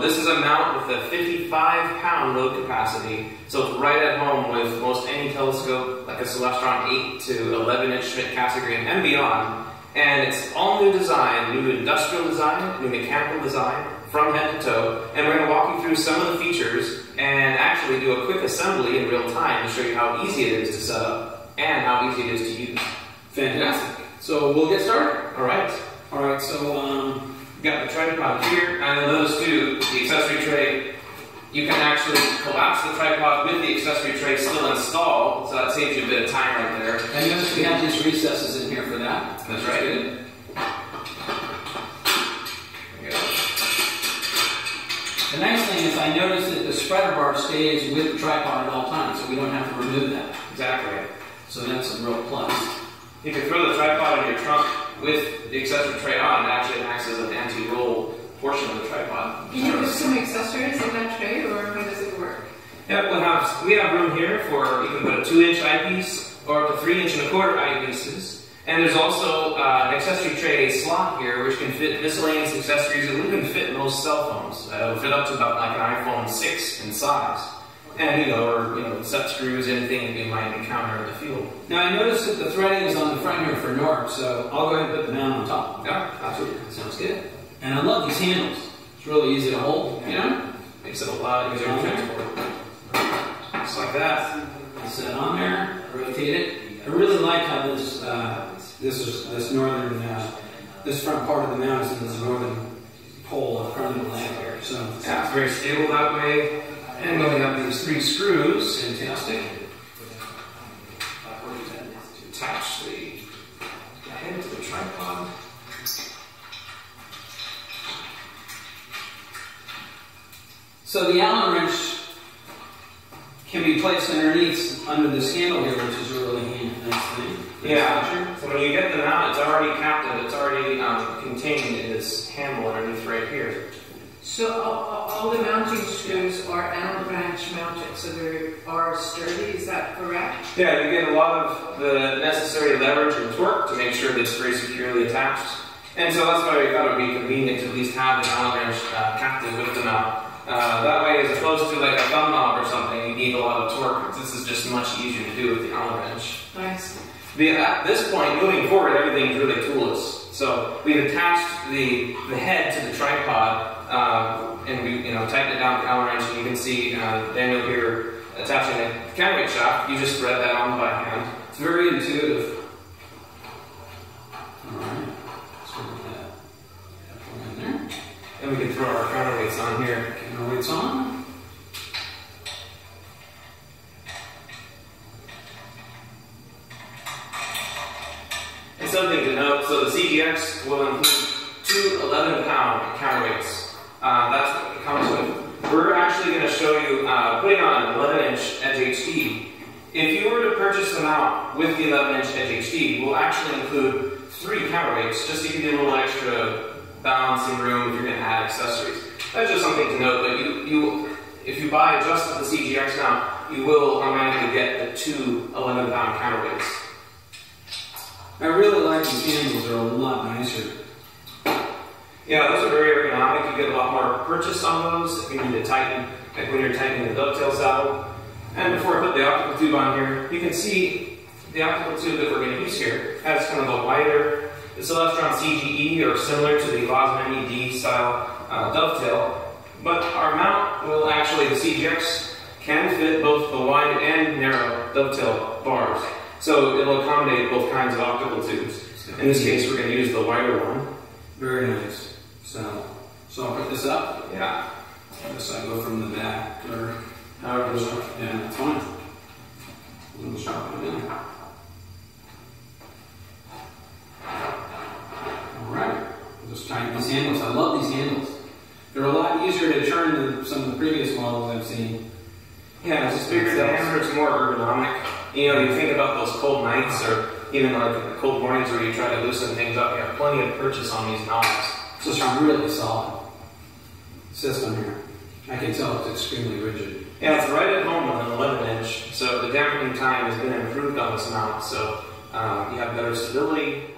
This is a mount with a 55-pound load capacity, so it's right at home with most any telescope, like a Celestron 8 to 11-inch Schmidt Cassegrain and beyond. And it's all new design, new industrial design, new mechanical design, from head to toe. And we're going to walk you through some of the features and actually do a quick assembly in real time to show you how easy it is to set up and how easy it is to use. Fantastic. So we'll get started. All right. So we've got the tripod here, and then those two, the accessory tray. You can actually collapse the tripod with the accessory tray still installed, so that saves you a bit of time right there. And notice we have these recesses in here for that. That's right. There we go. The nice thing is I noticed that the spreader bar stays with the tripod at all times, so we don't have to remove that. Exactly. So that's a real plus. You can throw the tripod in your trunk with the accessory tray on, and actually acts as an anti-roll portion of the tripod. Can you put some accessories in that tray, or how does it work? Yeah, we have room here for, you can put a 2-inch eyepiece or up to 3-inch-and-a-quarter eyepieces. And there's also an accessory tray slot here, which can fit miscellaneous accessories that even fit most cell phones. It will fit up to about like an iPhone 6 in size. And set screws, anything that you might encounter in the field. Now I noticed that the threading is on the front here for NORD, so I'll go ahead and put the mount on top. Yeah, absolutely. That sounds good. And I love these handles. It's really easy to hold, Makes it a lot easier to transport. Just like that. Set it on there, rotate it. I really like how this this front part of the mount is in this northern pole of front of the lamp here. So yeah, it's very stable that way. And then we have these 3 screws. Fantastic. Attach the head to the tripod. So the Allen wrench can be placed underneath, under this handle here, which is really nice thing. Yeah, so when you get them out, it's already captive, it's already contained in this handle underneath right here. So all the mounting screws are Allen wrench mounted, so they are sturdy, is that correct? Yeah, you get a lot of the necessary leverage and torque to make sure that it's very securely attached. And so that's why we thought it would be convenient to at least have an Allen wrench captive with them out. That way, as opposed to like a thumb knob or something, you need a lot of torque. This is just much easier to do with the Allen wrench. Nice. At this point, moving forward, everything's really toolless. So we've attached the head to the tripod, and we tightened it down with the Allen wrench. And you can see Daniel here attaching the camera shaft. You just thread that on by hand. It's very intuitive. All right. Let's put that in there. And we can throw our counterweights on here. Counterweights on. And something to note, so the CGX will include 2 11-pound counterweights. That's what it comes with. We're actually going to show you putting on an 11-inch edge HD. If you were to purchase the mount with the 11-inch edge HD, we'll actually include 3 counterweights just to give you a little extra balancing room if you're going to add accessories. That's just something to note, but if you buy just the CGX now, you will automatically get the 2 11-pound counterweights. I really like these handles, they're a lot nicer. Yeah, those are very ergonomic, you get a lot more purchase on those if you need to tighten, like when you're tightening the dovetail saddle. And before I put the optical tube on here, you can see the optical tube that we're going to use here has kind of a wider. The Celestron CGE are similar to the Bosman ED style dovetail, but our mount will actually, the CGX, can fit both the wide and narrow dovetail bars. So it'll accommodate both kinds of optical tubes. In this case, we're going to use the wider one. Very nice. So I'll put this up. Yeah. So I go from the back, or however it's up. Yeah, that's fine. We'll chop it in. Just trying these handles. I love these handles. They're a lot easier to turn than some of the previous models I've seen. Yeah, it's just bigger diameter, it's more ergonomic. You think about those cold nights or even like the cold mornings where you try to loosen things up, you have plenty of purchase on these knobs. So it's really solid system here. I can tell it's extremely rigid. Yeah, it's right at home on an 11-inch, so the dampening time has been improved on this mount, so you have better stability.